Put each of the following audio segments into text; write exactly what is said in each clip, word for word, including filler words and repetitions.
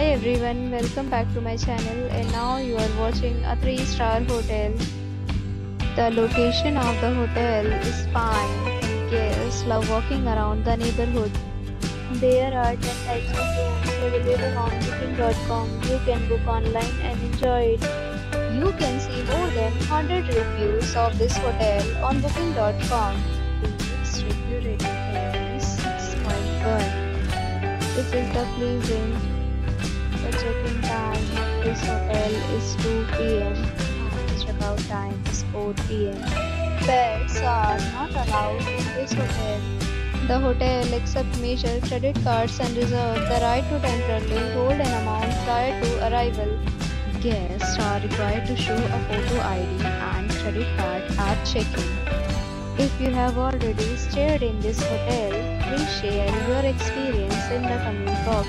Hi everyone, welcome back to my channel, and now you are watching a three star hotel. The location of the hotel is fine. Guests love walking around the neighborhood. There are ten types of rooms available on booking dot com. You can book online and enjoy it. You can see more than one hundred reviews of this hotel on booking dot com. Its review rating is six point one. This is the pleasing. The check-in time of this hotel is two P M and the check-out time is four P M Pets are not allowed in this hotel. The hotel accepts major credit cards and reserves the right to temporarily hold an amount prior to arrival. Guests are required to show a photo I D and credit card at check-in. If you have already stayed in this hotel, please share your experience in the comment box.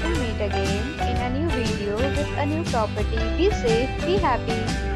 we'll meet again in a new video with a new property. Be safe, be happy.